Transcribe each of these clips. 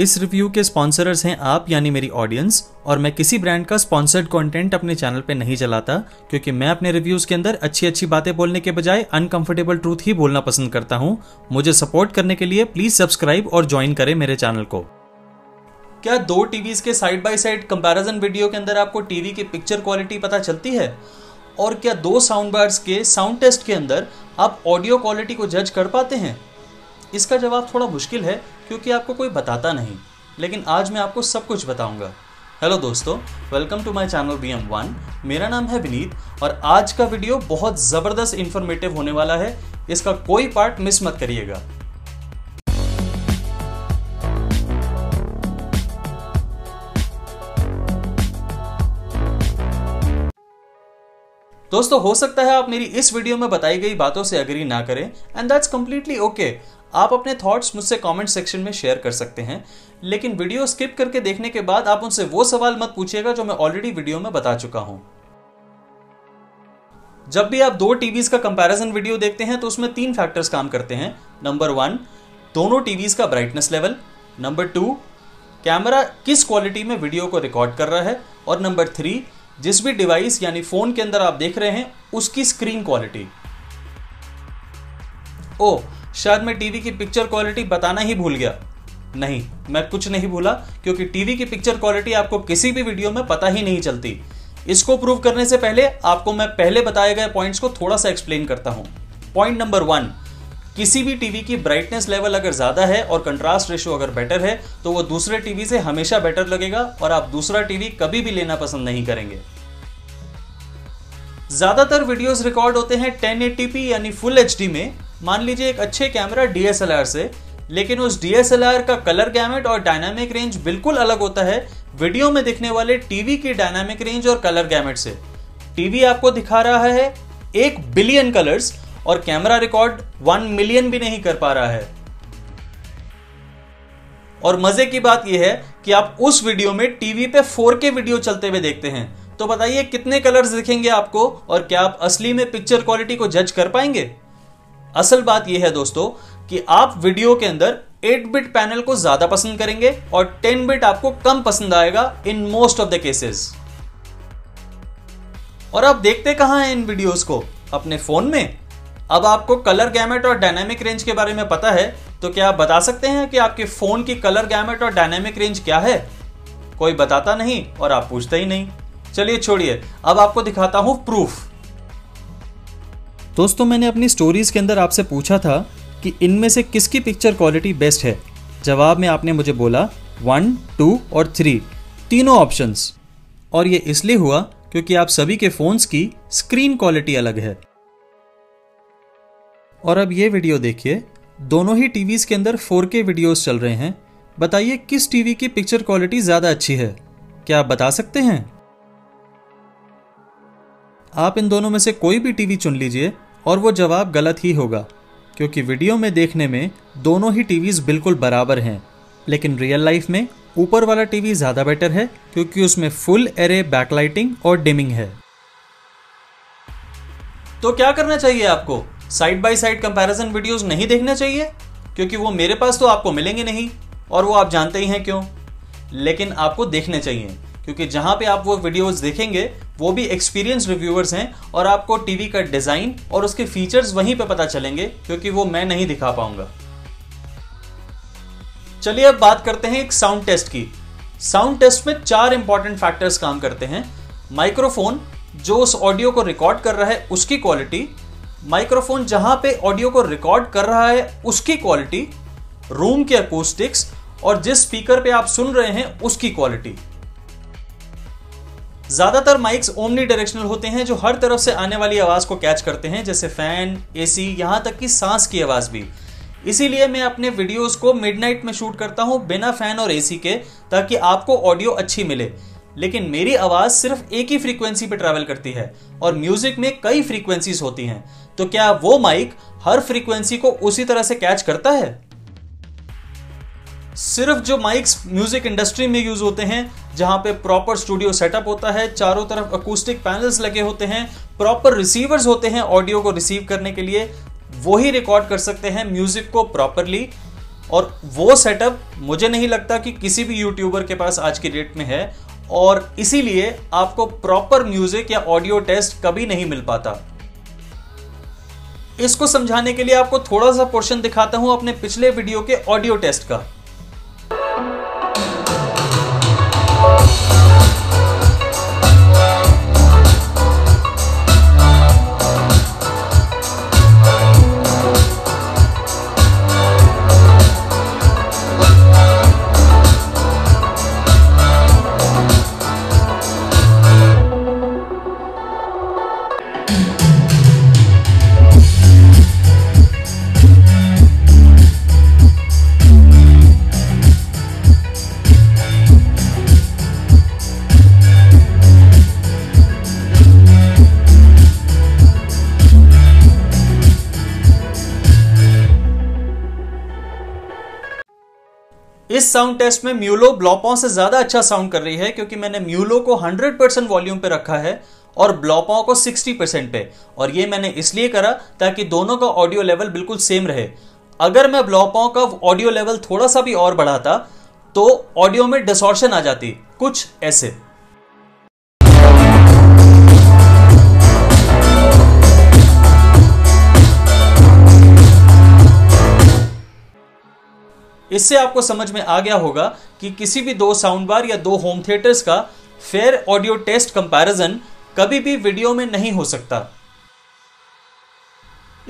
इस रिव्यू के स्पॉन्सरर्स हैं आप यानी मेरी ऑडियंस, और मैं किसी ब्रांड का स्पॉन्सर्ड कंटेंट अपने चैनल पे नहीं चलाता क्योंकि मैं अपने रिव्यूज के अंदर अच्छी अच्छी बातें बोलने के बजाय अनकंफर्टेबल ट्रूथ ही बोलना पसंद करता हूं। मुझे सपोर्ट करने के लिए प्लीज सब्सक्राइब और ज्वाइन करें मेरे चैनल को। क्या दो टीवीज के side by side comparison video के अंदर आपको टीवी की पिक्चर क्वालिटी पता चलती है? और क्या दो साउंड बार्स के साउंड टेस्ट के अंदर आप ऑडियो क्वालिटी को जज कर पाते हैं? इसका जवाब थोड़ा मुश्किल है क्योंकि आपको कोई बताता नहीं, लेकिन आज मैं आपको सब कुछ बताऊंगा। हेलो दोस्तों, welcome to my channel BM1। मेरा नाम है विनीत और आज का वीडियो बहुत ज़बरदस्त इन्फॉर्मेटिव होने वाला है, इसका कोई पार्ट मिस मत करिएगा। दोस्तों, हो सकता है आप मेरी इस वीडियो में बताई गई बातों से अग्री ना करें, एंड दैट्स कम्प्लीटली ओके। आप अपने थॉट्स मुझसे कमेंट सेक्शन में शेयर कर सकते हैं, लेकिन वीडियो स्किप करके देखने के बाद आप मुझसे वो सवाल मत पूछिएगा जो मैं ऑलरेडी वीडियो में बता चुका हूं। जब भी आप दो टीवीज का कंपैरिजन वीडियो देखते हैं तो उसमें तीन फैक्टर्स काम करते हैं। नंबर वन, दोनों टीवीज का brightness level. Number two, camera किस क्वालिटी में वीडियो को रिकॉर्ड कर रहा है। और नंबर थ्री, जिस भी डिवाइस यानी फोन के अंदर आप देख रहे हैं उसकी स्क्रीन क्वालिटी। ओ, शायद मैं टीवी की पिक्चर क्वालिटी बताना ही भूल गया। नहीं, मैं कुछ नहीं भूला क्योंकि टीवी की पिक्चर क्वालिटी आपको किसी भी वीडियो में पता ही नहीं चलती। इसको प्रूव करने से पहले आपको मैं पहले बताए गए पॉइंट्स को थोड़ा सा एक्सप्लेन करता हूं। पॉइंट नंबर वन, किसी भी टीवी की ब्राइटनेस लेवल अगर ज़्यादा है और कंट्रास्ट रेशियो अगर बेटर है तो वो दूसरे टीवी से हमेशा बेटर लगेगा और आप दूसरा टीवी कभी भी लेना पसंद नहीं करेंगे। ज़्यादातर वीडियोस रिकॉर्ड होते हैं 1080p यानी फुल HD में, मान लीजिए एक अच्छे कैमरा DSLR से, लेकिन उस DSLR का कलर गैमेट और डायनामिक रेंज बिल्कुल अलग होता है वीडियो में दिखने वाले टीवी की डायनामिक रेंज और कलर गैमेट से। टीवी आपको दिखा रहा है 1 बिलियन कलर्स और कैमरा रिकॉर्ड 1 मिलियन भी नहीं कर पा रहा है। और मजे की बात यह है कि आप उस वीडियो में टीवी पे 4K वीडियो चलते हुए देखते हैं, तो बताइए कितने कलर्स दिखेंगे आपको और क्या आप असली में पिक्चर क्वालिटी को जज कर पाएंगे? असल बात यह है दोस्तों कि आप वीडियो के अंदर 8-बिट पैनल को ज्यादा पसंद करेंगे और 10-बिट आपको कम पसंद आएगा in most of the cases. और आप देखते कहां हैं इन वीडियोस को? अपने फोन में। अब आपको कलर गैमेट और डायनामिक रेंज के बारे में पता है, तो क्या आप बता सकते हैं कि आपके फोन की कलर गैमेट और डायनामिक रेंज क्या है? कोई बताता नहीं और आप पूछते ही नहीं। चलिए छोड़िए, अब आपको दिखाता हूं प्रूफ। दोस्तों, मैंने अपनी स्टोरीज के अंदर आपसे पूछा था कि इनमें से किसकी पिक्चर क्वालिटी बेस्ट है। जवाब में आपने मुझे बोला 1, 2 और 3, तीनों ऑप्शंस। और ये इसलिए हुआ क्योंकि आप सभी के फोन्स की स्क्रीन क्वालिटी अलग है। और अब ये वीडियो देखिए, दोनों ही टीवीज के अंदर 4K वीडियोस चल रहे हैं। बताइए किस टीवी की पिक्चर क्वालिटी ज़्यादा अच्छी है? क्या आप बता सकते हैं? आप इन दोनों में से कोई भी टीवी चुन लीजिए और वो जवाब गलत ही होगा, क्योंकि वीडियो में देखने में दोनों ही टीवीज़ बिल्कुल बराबर हैं, लेकिन रियल लाइफ में ऊपर वाला टीवी ज़्यादा बेटर है क्योंकि उसमें फुल एरे बैकलाइटिंग और डिमिंग है। तो क्या करना चाहिए आपको? Side by side comparison videos नहीं देखने चाहिए क्योंकि वो मेरे पास तो आपको मिलेंगे नहीं और वो आप जानते ही हैं क्यों। लेकिन आपको देखने चाहिए क्योंकि जहाँ पे आप वो वीडियोस देखेंगे वो भी एक्सपीरियंस रिव्यूअर्स हैं और आपको टीवी का डिज़ाइन और उसके फीचर्स वहीं पे पता चलेंगे क्योंकि वो मैं नहीं दिखा पाऊंगा। चलिए अब बात करते हैं एक साउंड टेस्ट की। साउंड टेस्ट में 4 इंपॉर्टेंट फैक्टर्स काम करते हैं। माइक्रोफोन जो उस ऑडियो को रिकॉर्ड कर रहा है उसकी क्वालिटी, माइक्रोफोन जहां पे ऑडियो को रिकॉर्ड कर रहा है उसकी क्वालिटी, रूम के अकूस्टिक्स और जिस स्पीकर पे आप सुन रहे हैं उसकी क्वालिटी। ज्यादातर माइक्स ओमनी डायरेक्शनल होते हैं जो हर तरफ से आने वाली आवाज को कैच करते हैं, जैसे फैन, एसी, यहां तक कि सांस की आवाज भी। इसीलिए मैं अपने वीडियोस को मिडनाइट में शूट करता हूं बिना फैन और एसी के, ताकि आपको ऑडियो अच्छी मिले। लेकिन मेरी आवाज़ सिर्फ एक ही फ्रीक्वेंसी पे ट्रैवल करती है और म्यूजिक में कई फ्रीक्वेंसीज होती हैं, तो क्या वो माइक हर फ्रीक्वेंसी को उसी तरह से कैच करता है? सिर्फ जो माइक्स म्यूजिक इंडस्ट्री में यूज होते हैं, जहां पे प्रॉपर स्टूडियो सेटअप होता है, चारों तरफ अकूस्टिक पैनल्स लगे होते हैं, प्रॉपर रिसीवर्स होते हैं ऑडियो को रिसीव करने के लिए, वो ही रिकॉर्ड कर सकते हैं म्यूजिक को प्रॉपरली। और वो सेटअप मुझे नहीं लगता कि किसी भी यूट्यूबर के पास आज की डेट में है, और इसीलिए आपको प्रॉपर म्यूजिक या ऑडियो टेस्ट कभी नहीं मिल पाता। इसको समझाने के लिए आपको थोड़ा सा पोर्शन दिखाता हूं अपने पिछले वीडियो के ऑडियो टेस्ट का। इस साउंड टेस्ट में म्यूलो ब्लॉपॉन्ट से ज्यादा अच्छा साउंड कर रही है, क्योंकि मैंने म्यूलो को 100% वॉल्यूम पे रखा है और ब्लॉपॉन्ट को 60% पे, और ये मैंने इसलिए करा ताकि दोनों का ऑडियो लेवल बिल्कुल सेम रहे। अगर मैं ब्लॉपॉन्ट का ऑडियो लेवल थोड़ा सा भी और बढ़ाता तो ऑडियो में डिसॉर्शन आ जाती, कुछ ऐसे। इससे आपको समझ में आ गया होगा कि किसी भी दो साउंड बार या दो होम थिएटर्स का फेयर ऑडियो टेस्ट कंपैरिजन कभी भी वीडियो में नहीं हो सकता।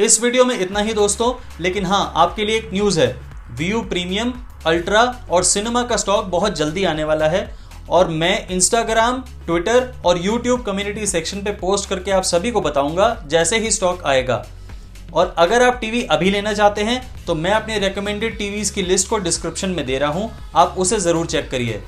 इस वीडियो में इतना ही दोस्तों, लेकिन हाँ, आपके लिए एक न्यूज़ है। व्यू प्रीमियम, अल्ट्रा और सिनेमा का स्टॉक बहुत जल्दी आने वाला है, और मैं इंस्टाग्राम, ट्विटर और यूट्यूब कम्युनिटी सेक्शन पे पोस्ट करके आप सभी को बताऊंगा जैसे ही स्टॉक आएगा। और अगर आप टीवी अभी लेना चाहते हैं तो मैं अपने रेकमेंडेड टीवीज़ की लिस्ट को डिस्क्रिप्शन में दे रहा हूं, आप उसे ज़रूर चेक करिए।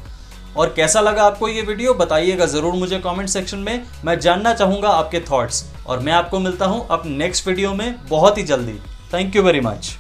और कैसा लगा आपको ये वीडियो बताइएगा ज़रूर मुझे कमेंट सेक्शन में, मैं जानना चाहूँगा आपके थॉट्स। और मैं आपको मिलता हूं अपने नेक्स्ट वीडियो में बहुत ही जल्दी। Thank you very much.